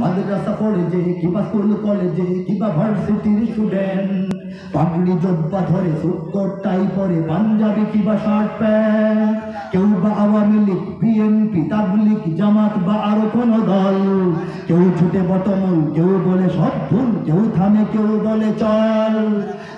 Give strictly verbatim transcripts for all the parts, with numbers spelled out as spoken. মাদ্রাসা কলেজে কিবা স্কুল কলেজে কিবা ভার্সিটির স্টুডেন্ট পাগড়ি জব্বা ধরে সুটকোট টাই পরে পাঞ্জাবি কিবা শার্ট প্যান্ট কেউ বা আওয়ামী লীগ বিএনপি তাবলিগ জামাত বা আরো কোন দল কেউ ছুটে বটমূল কেউ বলে সব ভুল কেউ থামে কেউ বলে চল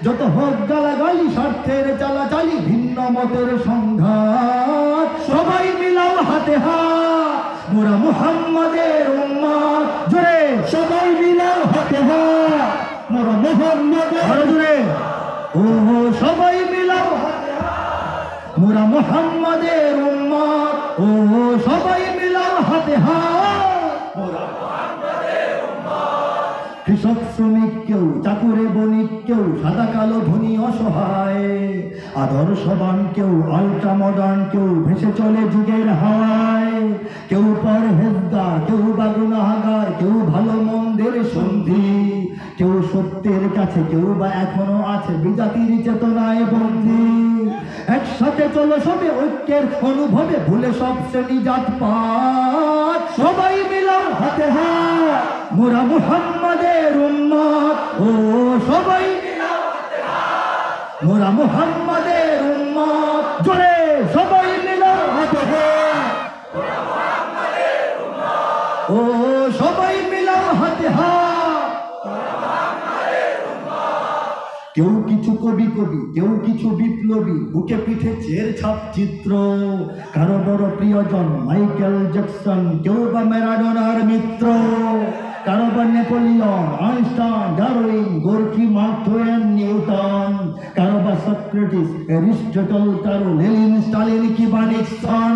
যত হোক গালাগালি স্বার্থের চালাচালি ভিন্ন মতের সংঘাত সবাই মিলাও হাতে হাত মোরা মুহাম্মাদের উম্মত জোরে সবাই মিলাও হাতে হাত মোরা মুহাম্মাদের আরো জোরে ও সবাই মিলাও হাতে হাত মোরা মুহাম্মাদের উম্মত ও সবাই মিলাও হাতে হাত মোরা মুহাম্মাদের উম্মত কৃষক শ্রমিক কেউ চাকুরে বণিক কেউ সাদা কালো ধনী অসহায় আদর্শবান কেউ আলট্রা মডার্ন কেউ ভেসে চলে যুগের হাওয়ায় কেউ পরহেজগার কেউ বা গুনাহগার কেউ ভালো মন্দের সন্ধি কেউ সত্যের কাছে কেউ বা এখনো আছে বিজাতির চেতনায় বন্দী একসাথে চলো সবে ঐক্যের অনুভবে ভুলে সব শ্রেণী জাত পাত সবাই মিলাও হাতে হাত মোরা মুহাম্মাদের উম্মত ও সবাই মিলাও হাতে হাত মোরা মুহাম্মাদের উম্মত জোরে সবাই মিলাও হাতে হাত মোরা মুহাম্মাদের উম্মত ও সবাই মিলাও হাতে হাত মোরা মুহাম্মাদের উম্মত কেউ কিছু কবি কবি কেউ কিছু বিপ্লবী বুকে পিঠে চের ছাপ চিত্র কারো বড় প্রিয়জন মাইকেল জ্যাকসন কেউ বা ম্যারাডোনার মিত্র কারো বা নেপোলিয়ন আইনস্টাইন ডারউইন গোর্কি মার্ক্সওয়েন নিউটন কারো বা সক্রেটিস অ্যারিস্টটল কারো লেনিন স্টালিন কিবা নিক্সন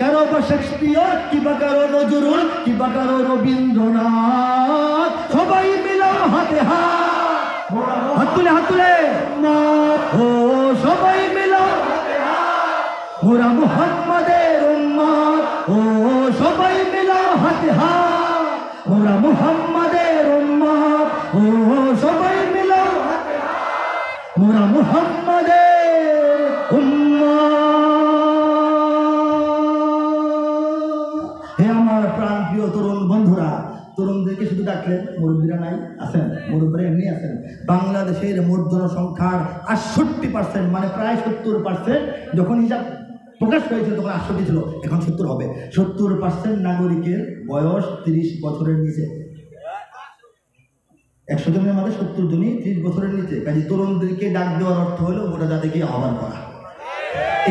কারো বা শেক্সপিয়ার কিবা কারো নজরুল কিবা কারো রবীন্দ্রনাথ সবাই মিলাও হাতে হাত হাত তুলে হাত তুলে ও সবাই মিলাও হাতে হাত মোরা মুহাম্মাদের উম্মত ও সবাই মিলাও হাতে হাত মোরা মুহাম্মাদের উম্মত ও সবাই মিলাও হাতে হাত মোরা মুহাম্মাদের উম্মত হে আমার প্রাণ প্রিয় তরুণ বন্ধুরা তরুণদেরকে শুধু ডাকলেন মুরব্বীরা নাই আছেন মুরব্বীরা এমনি আছেন বাংলাদেশের মোট জনসংখ্যার আটষট্টি পার্সেন্ট মানে প্রায় সত্তর পার্সেন্ট যখন হিসাব প্রকাশ হয়েছিল তখন আটষট্টি ছিল এখন সত্তর হবে সত্তর পার্সেন্ট নাগরিকের বয়স তিরিশ বছরের নিচে একশো জনের মধ্যে সত্তর জনই তিরিশ বছরের নিচে কাজে তরুণদেরকে ডাক দেওয়ার অর্থ হলো ওটা জাতিকে আহ্বান করা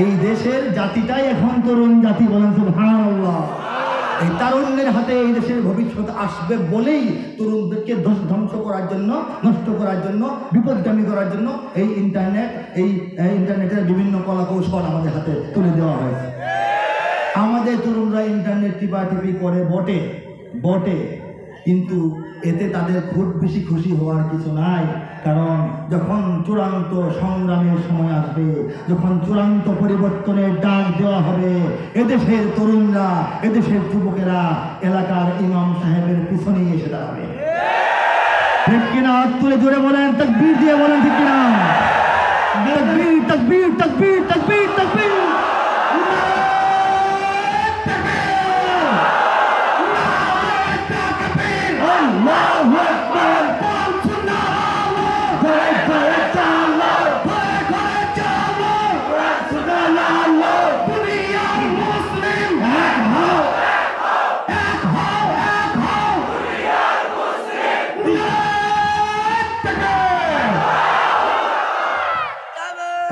এই দেশের জাতিটাই এখন তরুণ জাতি বলেন সুবহানাল্লাহ এই তারুণ্যের হাতে এই দেশের ভবিষ্যৎ আসবে বলেই তরুণদেরকে ধ্বংস করার জন্য নষ্ট করার জন্য বিপদগামী করার জন্য এই ইন্টারনেট এই ইন্টারনেটের বিভিন্ন কলাকৌশল আমাদের হাতে তুলে দেওয়া হয়েছে আমাদের তরুণরা ইন্টারনেট টিপাটিপি করে বটে বটে কিন্তু এতে তাদের খুব বেশি খুশি হওয়ার কিছু নাই কারণ যখন চূড়ান্ত সংগ্রামের সময় আসবে যখন চূড়ান্ত পরিবর্তনের ডাক দেওয়া হবে এদেশের তরুণরা এদেশের যুবকেরা এলাকার ইমাম সাহেবের পিছনে এসে দাঁড়াবে ঠিক কিনা হাত তুলে জোরে বলেন তাকবীর দিয়ে বলেন ঠিক কিনা তাকবীর তাকবীর তাকবীর তাকবীর তাকবীর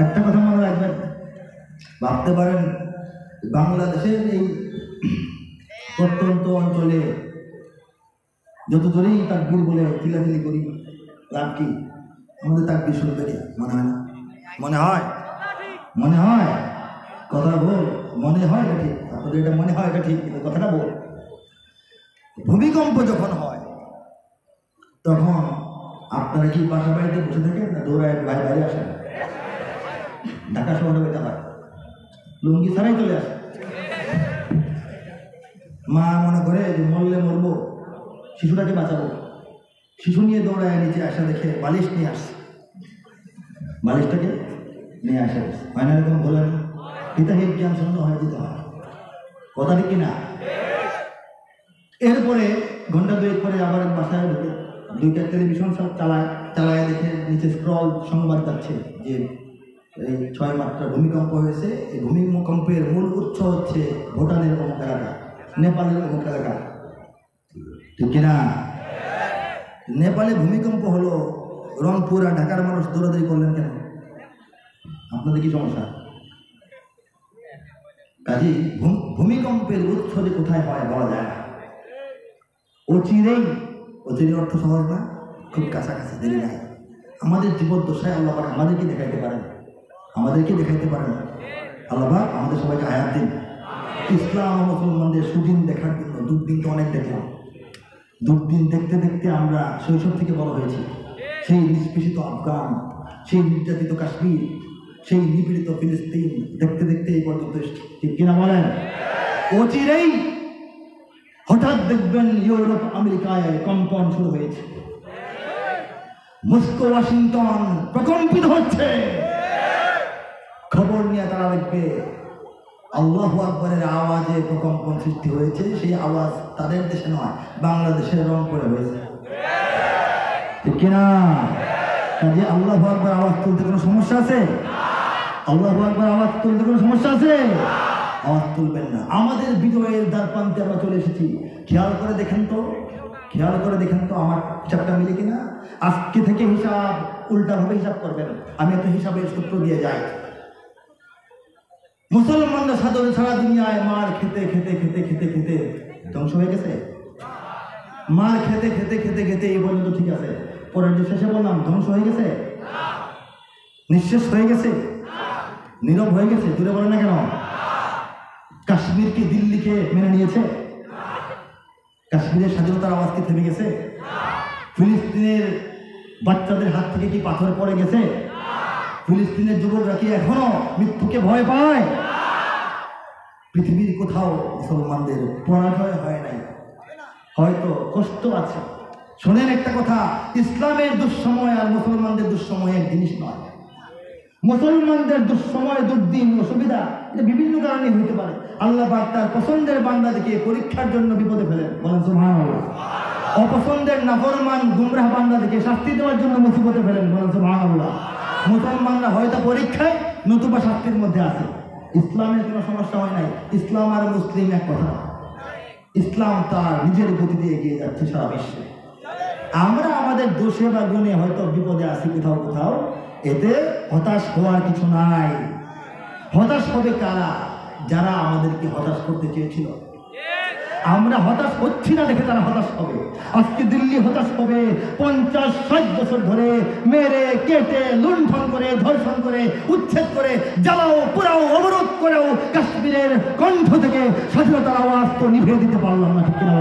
একটা কথা মনে রাখবেন ভাবতে পারেন বাংলাদেশের এই প্রত্যন্ত অঞ্চলে যত দূরেই তাকবীর বলে চিলাচিলি করি লাভ কি আমাদের তাকবীর শুনতে মনে হয় না মনে হয় মনে হয় কথা বল মনে হয় এটা ঠিক আপনাদের এটা মনে হয় এটা ঠিক কিন্তু কথাটা বল ভূমিকম্প যখন হয় তখন আপনারা কি বাসা বাড়িতে বসে থাকেন না দৌড়ায় বাইরে বাইরে আসেন ঢাকা শহরে বেটা হয় লুঙ্গি ছাড়াই চলে আসে মা মনে করে যে মরলে মরবো শিশুটাকে বাঁচাবো শিশু নিয়ে দৌড়ায় নিচে আসা দেখে বালিশ নিয়ে আসে বালিশটাকে নিয়ে আসা হয় না এরকম বলেন হিতাহিত জ্ঞান শূন্য হয়ে যেতে হয় কথা ঠিক কিনা এরপরে ঘন্টা দুয়েক পরে আবার বাসায় ঢুকে দুইটা টেলিভিশন সব চালায় চালায় দেখে নিচে স্ক্রল সংবাদ যাচ্ছে যে এই ছয় মাত্রা ভূমিকম্প হয়েছে। এই ভূমিকম্পের মূল উৎস হচ্ছে ভুটানের অমুক এলাকা, নেপালের অমুক এলাকা, ঠিক কিনা? নেপালে ভূমিকম্প হলো, রংপুর আর ঢাকার মানুষ দৌড়াদৌড়ি করলেন কেন? আপনাদের কি সমস্যা? কাজে ভূমিকম্পের উৎস যে কোথায় হয় বলা যায় না। অচিরেই, অচিরেই অর্থ সহজ না, খুব কাছাকাছি, দেরি নাই। আমাদের জীবদ্দশায় আল্লাহ পাক আমাদেরকে দেখাইতে পারেন, আমাদেরকে দেখাইতে পারেন। আল্লাহ পাক আমাদের সবাইকে হায়াত দিন। ইসলাম ও মুসলমানদের সুদিন দেখার জন্য দুর্দিনকে অনেক দেখলাম। দুর্দিন দেখতে দেখতে আমরা শৈশব থেকে বড় হয়েছি। সেই নিষ্পেষিত আফগান, সেই নির্যাতিত কাশ্মীর, সেই নিপীড়িত ফিলিস্তিন দেখতে দেখতে এই পর্যন্ত এসেছে, ঠিক কিনা বলেন? অচিরেই হঠাৎ দেখবেন ইউরোপ আমেরিকায় কম্পন শুরু হয়েছে, মস্কো ওয়াশিংটন প্রকম্পিত হচ্ছে। খবর নিয়ে তারা দেখবে আল্লাহু আকবারের আওয়াজে প্রকম্পন সৃষ্টি হয়েছে। সেই আওয়াজ তাদের দেশে নয়, বাংলাদেশের রংপুরে হয়েছে, ঠিক কিনা? যে আল্লাহু আকবার আওয়াজ তুলতে কোনো সমস্যা আছে? আল্লাহু আকবার আওয়াজ তুলতে কোনো সমস্যা আছে? আওয়াজ তুলবেন না। আমাদের বিজয়ের দ্বার প্রান্তে আমরা চলে এসেছি। খেয়াল করে দেখেন তো, খেয়াল করে দেখেন তো আমার হিসাবটা মিলে কিনা। আজকে থেকে হিসাব উল্টাভাবে হিসাব করবেন। আমি একটা হিসাবের সূত্র দিয়ে যাই। মুসলমানরা সাধারণ সারা দুনিয়ায় মার খেতে খেতে খেতে খেতে খেতে ধ্বংস হয়ে গেছে। মার খেতে খেতে খেতে খেতে এই পর্যন্ত ঠিক আছে। পরের যে শেষে বললাম, ধ্বংস হয়ে গেছে, নিঃশেষ হয়ে গেছে, নীরব হয়ে গেছে, দূরে বলে না কেন? কাশ্মীরকে দিল্লিকে মেনে নিয়েছে? কাশ্মীরের স্বাধীনতার আওয়াজ কি থেমে গেছে? ফিলিস্তিনের বাচ্চাদের হাত থেকে কি পাথর পড়ে গেছে? ফিলিস্তিনের যুবকরা কি এখনো মৃত্যুকে ভয় পায়? পৃথিবীর কোথাও মুসলমানদের পরাজয় হয় নাই, হয়তো কষ্ট আছে। শোনেন একটা কথা, ইসলামের দুঃসময় আর মুসলমানদের দুঃসময় এক জিনিস নয়। মুসলমানদের দুঃসময়, দুর্দিন, অসুবিধা এটা বিভিন্ন কারণে হইতে পারে। আল্লাহ পাক তার পছন্দের বান্দাদেরকে পরীক্ষার জন্য বিপদে ফেলেন, বলেন সুবহানাল্লাহ। অপছন্দের নাফরমান গুমরাহ বান্দাদেরকে শাস্তি দেওয়ার জন্য মুসিবতে ফেলেন, বলেন সুবহানাল্লাহ। মুসলমানরা হয়তো পরীক্ষায় নতুবা শাস্তির মধ্যে আছে। ইসলামের কোনো সমস্যা হয় নাই। ইসলাম আর মুসলিম এক কথা। ইসলাম তার নিজের গতিতে এগিয়ে যাচ্ছে সারা বিশ্বে। আমরা আমাদের দোষে বা গুণে হয়তো বিপদে আছি কোথাও কোথাও, এতে হতাশ হওয়ার কিছু নাই। হতাশ হবে কারা? যারা আমাদেরকে হতাশ করতে চেয়েছিল। আমরা হতাশ হচ্ছি না দেখে তারা হতাশ হবে। আজকে দিল্লি হতাশ হবে। পঞ্চাশ ষাট বছর ধরে মেরে কেটে লুণ্ঠন করে, ধর্ষণ করে, উচ্ছেদ করে, জ্বালাও পোড়াও, অবরোধ করেও কাশ্মীরের কণ্ঠ থেকে স্বাধীনতার আওয়াজ তো নিভিয়ে দিতে পারলাম না, ঠিক কিনা?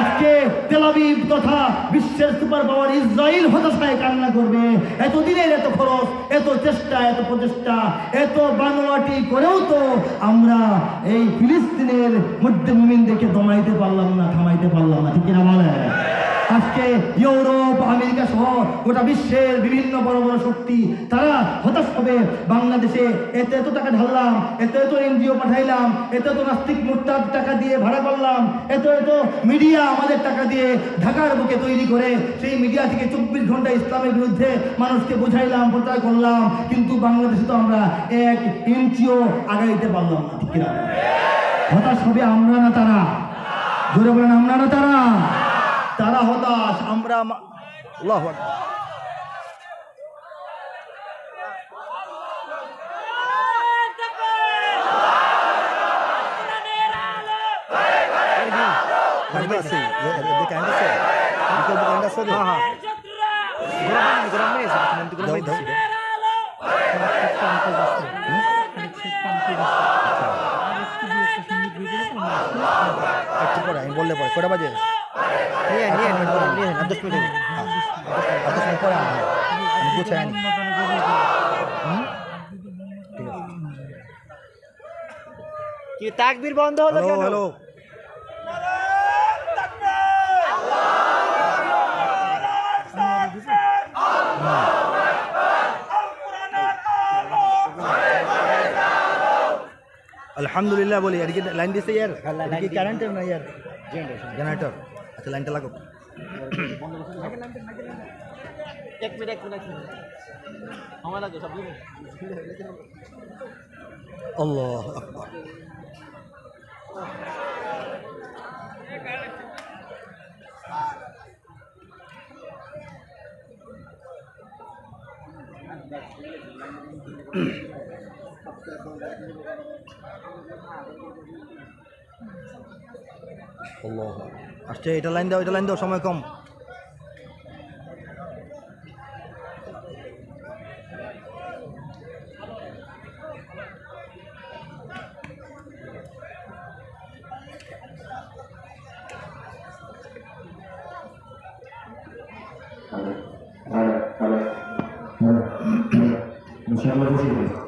আজকে তেল আবিব তথা বিশ্বের সুপার পাওয়ার ইসরায়েল হতাশায় কান্না করবে। এতদিনের এত খরচ, এত চেষ্টা, এত প্রচেষ্টা, এত বানোয়াটি করেও তো আমরা এই ফিলিস্তিনের মধ্যে মুমিনদেরকে দমাইতে পারলাম না, থামাইতে পারলাম না, ঠিক কিনা বলেন? আজকে ইউরোপ আমেরিকা সহ গোটা বিশ্বের বিভিন্ন বড় বড় শক্তি তারা হতাশ হবে। বাংলাদেশে এত এত টাকা ঢাললাম, এত এত এনজিও পাঠাইলাম, এত এত নাস্তিক মুরতাদ টাকা দিয়ে ভাড়া করলাম, এত এত মিডিয়া আমাদের টাকা দিয়ে ঢাকার বুকে তৈরি করে সেই মিডিয়া থেকে চব্বিশ ঘন্টা ইসলামের বিরুদ্ধে মানুষকে বোঝাইলাম, প্রচার করলাম, কিন্তু বাংলাদেশে তো আমরা এক ইঞ্চিও আগাইতে পারলাম না, ঠিক কিনা? হতাশ হবে আমরা না তারা? জোরে বলেন, আমরা না তারা? তারা হতাশ, আমরা। আল্লাহু আকবার। আমি বললে পরে কটা বাজে? নিয়ে নিয়ে নিয়ে না দশ মিনিট পরে আমি বুঝাই আনি। কি তাকবীর বন্ধ হলো কেন? হ্যালো, আলহামদুলিল্লাহ বলি। আর কি লাইন দিছে? ইয়ার কারেন্ট না ইয়ার। जनरेटर अच्छा लाइन लागो एक मिनट एक मिनट हमारा जो सब अल्लाह अकबर अल्लाह अच्छा इटा लाइन दाओ इटा लाइन दाओ समय कम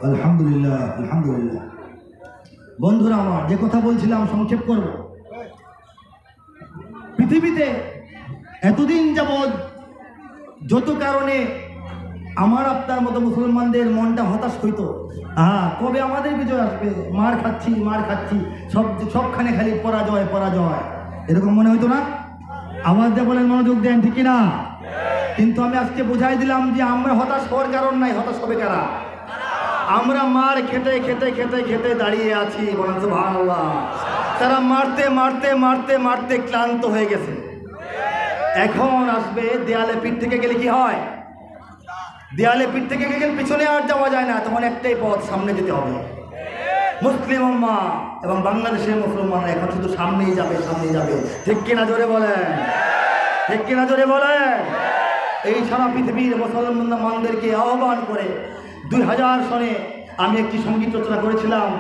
আলহামদুলিল্লাহ আলহামদুলিল্লাহ বন্ধুরা আমার যে কথা বলছিলাম সংক্ষেপ করব পৃথিবীতে এতদিন যাবত যত কারণে আমার আপনার মতো মুসলমানদের মনটা হতাশ হইতো আহ কবে আমাদের বিজয় আসবে মার খাচ্ছি মার খাচ্ছি সব সবখানে খালি পরাজয় পরাজয় এরকম মনে হইতো না আওয়াজ দিয়ে বলেন মনোযোগ দেন ঠিক না কিন্তু আমি আজকে বুঝাই দিলাম যে আমরা হতাশ হওয়ার কারণ নাই হতাশ হবে কারা আমরা মার খেতে খেতে খেতে খেতে দাঁড়িয়ে আছি বলেন সুবহানাল্লাহ তারা মারতে মারতে মারতে মারতে ক্লান্ত হয়ে গেছে এখন আসবে দেয়ালে পিঠ থেকে গেলে কি হয় দেয়ালে পিঠ থেকে গেলে পিছনে আর যাওয়া যায় না তখন একটাই পথ সামনে যেতে হবে মুসলিম উম্মাহ এবং বাংলাদেশের মুসলমানরা এখন শুধু সামনেই যাবে সামনেই যাবে ঠিক কিনা জোরে বলেন ঠিক কিনা জোরে বলেন এই সারা পৃথিবীর মুসলমানদেরকে আহ্বান করে দুই হাজার সনে আমি একটি সঙ্গীত রচনা করেছিলাম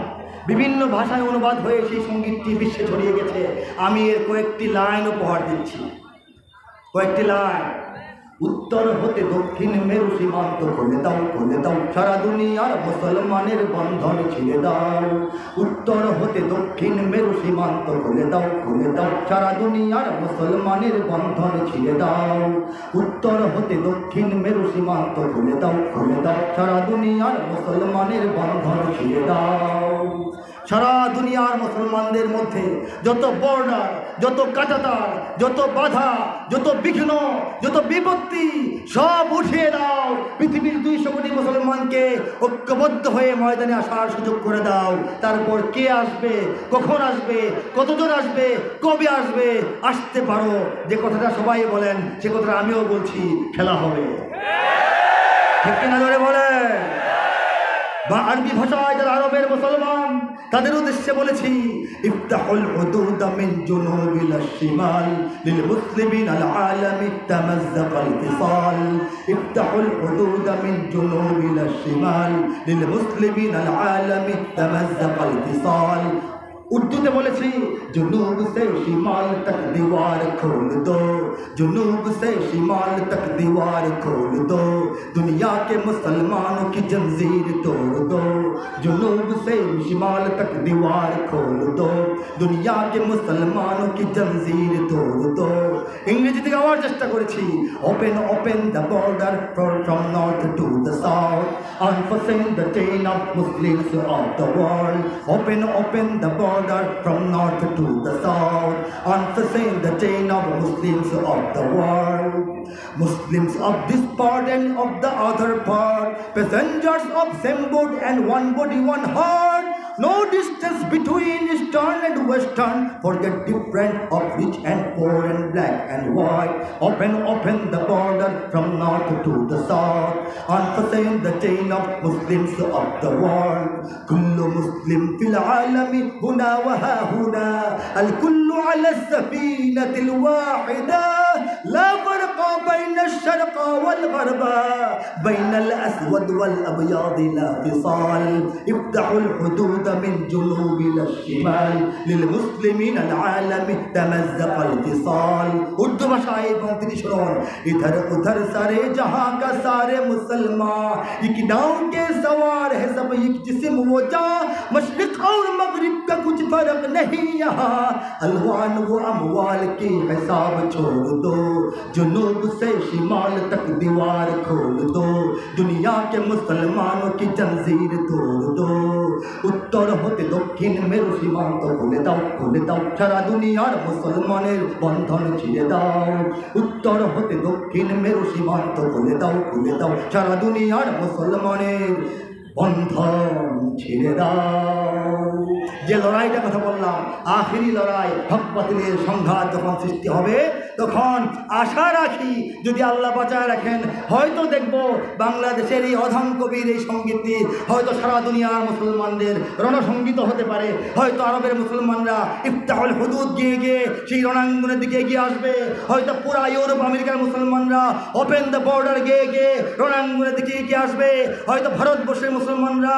বিভিন্ন ভাষায় অনুবাদ হয়ে সেই সঙ্গীতটি বিশ্বে ছড়িয়ে গেছে আমি এর কয়েকটি লাইন উপহার দিচ্ছি কয়েকটি লাইন উত্তর হতে দক্ষিণ মেরু সীমান্ত খুলে দাও খুলে দাও সারা দুনিয়ার মুসলমানের বন্ধন ছিঁড়ে দাও উত্তর হতে দক্ষিণ মেরু সীমান্ত খুলে দাও খুলে দাও সারা দুনিয়ার মুসলমানের বন্ধন ছিঁড়ে দাও উত্তর হতে দক্ষিণ মেরু সীমান্ত খুলে দাও খুলে দাও সারা দুনিয়ার মুসলমানের বন্ধন ছিঁড়ে দাও সারা দুনিয়ার মুসলমানদের মধ্যে যত বর্ডার যত কাটাতার যত বাধা যত বিঘ্ন যত বিপত্তি সব উঠিয়ে দাও পৃথিবীর দুইশো কোটি মুসলমানকে ঐক্যবদ্ধ হয়ে ময়দানে আসার সুযোগ করে দাও তারপর কে আসবে কখন আসবে কতজন আসবে কবে আসবে আসতে পারো যে কথাটা সবাই বলেন সে কথাটা আমিও বলছি খেলা হবে ঠিক কিনা জোরে বলেন বা আরবি ভাষায় যারা আরবের মুসলমান তাদের উদ্দেশ্যে বলেছি ইফতাহুল হুদুদ মিন জুনুবিল শিমাল লিল মুসলিমিন আল আলামি তামাজ্জাকাল ইসাল ইফতাহুল হুদুদ মিন জুনুবিল শিমাল লিল মুসলিমিন আল আলামি তামাজ্জাকাল ইসাল उर्दू बोले जुनूब से शिमाल तक दीवार खोल दो जुनूब से शिमाल तक दीवार खोल दो दुनिया के मुसलमानों की जंजीर तोड़ दो जुनूब से शिमाल तक दीवार खोल दो दुनिया के मुसलमानों की जंजीर तोड़ दो इंग्लिश दिखे और चेष्टा करेছি open open the border from north to the south unfasten the chain of Muslims of the world open open the border from north to the south unfasten the chain of Muslims of the world Muslims of this part and of the other part passengers of same boat and one body one heart no distance between eastern and western forget different of rich and poor and black and white open open the border from north to the south unfasten the chain of Muslims of the world kullu muslim fil alami huna wa ha huna al kullu ala safinati al wahida la farqa bayna al sharqa wal gharba bayna al aswad wal abyad la fisal iftahu al hudud من جنوب إلى الشمال للمسلمين العالم تمزق الفصال اردو بشاعر पंक्ति सुनो इधर उधर सारे जहां का सारे मुसलमान एक नाव के सवार है सब एक जिस्म वो जहाँ मशरिक और मगरिब का कुछ फर्क नहीं यहाँ अलवान वो अमवाल की हिसाब छोड़ दो जुनूब से शिमाल शाम तक दीवार खोल दो, दुनिया के मुसलमानों की जंजीर तोड़ दो। उत्तर होते दक्षिण मेरु सीमांत खोले दाओ, खोले दाओ, सारा दुनियार मुसलमानेर बंधन छिड़े दाओ। उत्तर होते दक्षिण मेरु सीमांत खोले दाओ, खोले दाओ, सारा दुनियार मुसलमानेर बंधन छिड़े दाओ। যে লড়াইটার কথা বললাম, আখেরি লড়াই, হক বাতিলের সংঘাত যখন সৃষ্টি হবে, তখন আশা রাখি যদি আল্লাহ বাঁচায় রাখেন, হয়তো দেখব বাংলাদেশের এই অধম কবির এই সঙ্গীতটি হয়তো সারা দুনিয়ার মুসলমানদের রণসঙ্গীত হতে পারে। হয়তো আরবের মুসলমানরা ইফতাহুল হুদুদ গিয়ে গিয়ে সেই রণাঙ্গনের দিকে এগিয়ে আসবে। হয়তো পুরা ইউরোপ আমেরিকার মুসলমানরা ওপেন দ্য বর্ডার গিয়ে গিয়ে রণাঙ্গনের দিকে এগিয়ে আসবে। হয়তো ভারতবর্ষের মুসলমানরা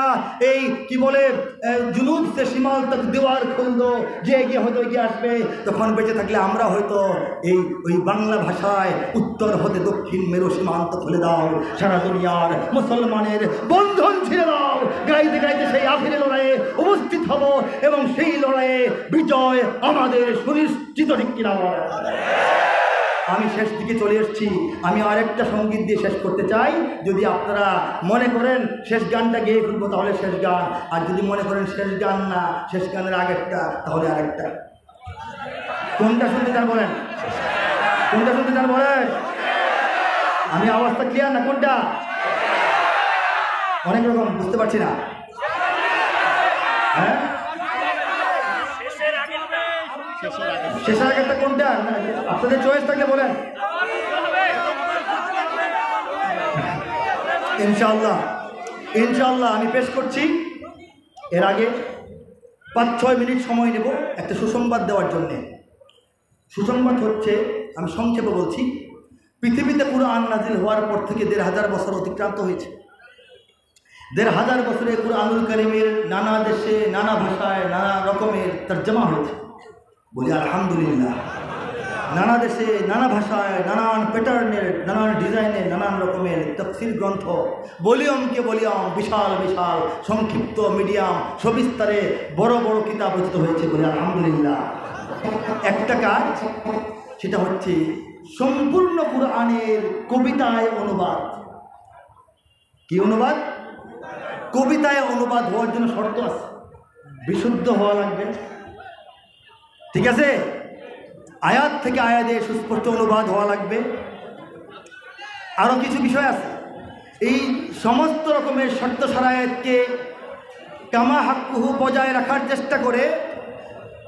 এই কি বলে জুনুব থেকে সীমাল তক দেওয়ার খন্দ যে এগিয়ে হয়তো এগিয়ে আসবে। তখন বেঁচে থাকলে আমরা হয়তো এই ওই বাংলা ভাষায় উত্তর হতে দক্ষিণ মেরু সীমান্ত খুলে দাও, সারা দুনিয়ার মুসলমানের বন্ধন ছেড়ে দাও গাইতে গাইতে সেই আখেরি লড়াইয়ে উপস্থিত হব, এবং সেই লড়াইয়ে বিজয় আমাদের সুনিশ্চিত। ঠিক কিনা? আমি শেষ দিকে চলে এসেছি, আমি আরেকটা সঙ্গীত দিয়ে শেষ করতে চাই। যদি আপনারা মনে করেন শেষ গানটা গেয়ে ফেলবো তাহলে শেষ গান, আর যদি মনে করেন শেষ গান না, শেষ গানের আগেরটা তাহলে আরেকটা। কোনটা শুনতে চান বলেন? কোনটা শুনতে চান বলেন? আমি আওয়াজটা ক্লিয়ার না? কোনটা? অনেক রকম, বুঝতে পারছি না। হ্যাঁ, শেষের আগেরটা কোনটা? আপনাদের চয়েস থাকলে বলেন ইনশাআল্লাহ। ইনশাআল্লাহ আমি পেশ করছি। এর আগে পাঁচ ছয় মিনিট সময় নেব একটা সুসংবাদ দেওয়ার জন্যে। সুসংবাদ হচ্ছে, আমি সংক্ষেপে বলছি, পৃথিবীতে কুরআন নাজিল হওয়ার পর থেকে দেড় হাজার বছর অতিক্রান্ত হয়েছে। দেড় হাজার বছরে কুরআনুল কারীমের নানা দেশে নানা ভাষায় নানা রকমের তর্জমা হয়েছে, বলি আলহামদুলিল্লাহ। নানা দেশে নানা ভাষায় নানান প্যাটার্নের নানান ডিজাইনের নানান রকমের তাফসীর গ্রন্থ, বলিয়মকে বলিয়ম, বিশাল বিশাল, সংক্ষিপ্ত, মিডিয়াম, সবিস্তারে বড় বড় কিতাব রচিত হয়েছে, বলি আলহামদুলিল্লাহ। একটা কাজ, সেটা হচ্ছে সম্পূর্ণ কুরআনের কবিতায় অনুবাদ। কি অনুবাদ? কবিতায় অনুবাদ হওয়ার জন্য শর্ত আছে, বিশুদ্ধ হওয়া লাগবে। ঠিক আছে? আয়াত থেকে আয়াতে সুস্পষ্ট অনুবাদ হওয়া লাগবে। আরও কিছু বিষয় আছে। এই সমস্ত রকমের শর্ত সারায়াতকে কামা হাক্কুহু বজায় রাখার চেষ্টা করে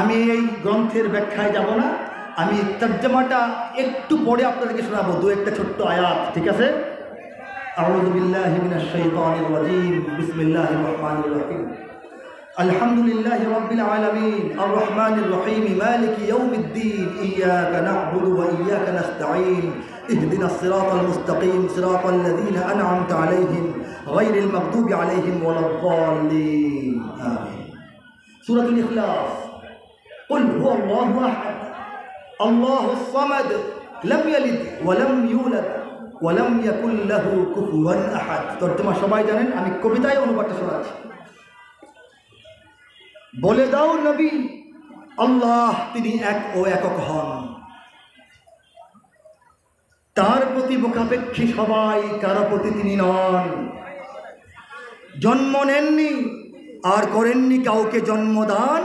আমি এই গ্রন্থের ব্যাখ্যায় যাব না, আমি তর্জমাটা একটু পরে আপনাদেরকে শোনাবো, দু একটা ছোট্ট আয়াত। ঠিক আছে? أعوذ بالله من الشيطان الرجيم بسم الله الرحمن الرحيم الحمد لله رب العالمين الرحمن الرحيم مالك يوم الدين إياك نعبد وإياك نستعين اهدنا الصراط المستقيم صراط الذين أنعمت عليهم غير المغضوب عليهم ولا الضالين آمين سورة الإخلاص قل هو الله أحد الله الصمد لم يلد ولم يولد ওয়ালাম ইয়াকুল্লাহু কুফুয়ান আহাদ। তর্জমা সবাই জানেন, আমি কবিতায় অনুবাদটা শোনাচ্ছি। বলে দাও নবী, আল্লাহ তিনি এক ও একক হন, তার প্রতি মুখাপেক্ষী সবাই, কারো প্রতি তিনি নন। জন্ম নেননি আর করেননি কাউকে জন্মদান,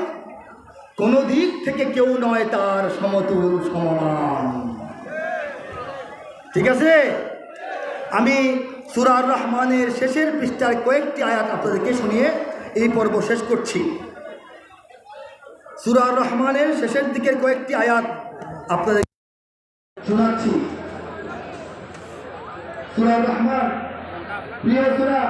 কোনো দিক থেকে কেউ নয় তার সমতুল সমান। ঠিক আছে? আমি সূরা আর রহমানের শেষের পৃষ্ঠার কয়েকটি আয়াত আপনাদেরকে শুনিয়ে এই পর্ব শেষ করছি। সূরা আর রহমানের শেষের দিকের কয়েকটি আয়াত আপনাদের শোনাচ্ছি। সূরা আর রহমান প্রিয় সূরা।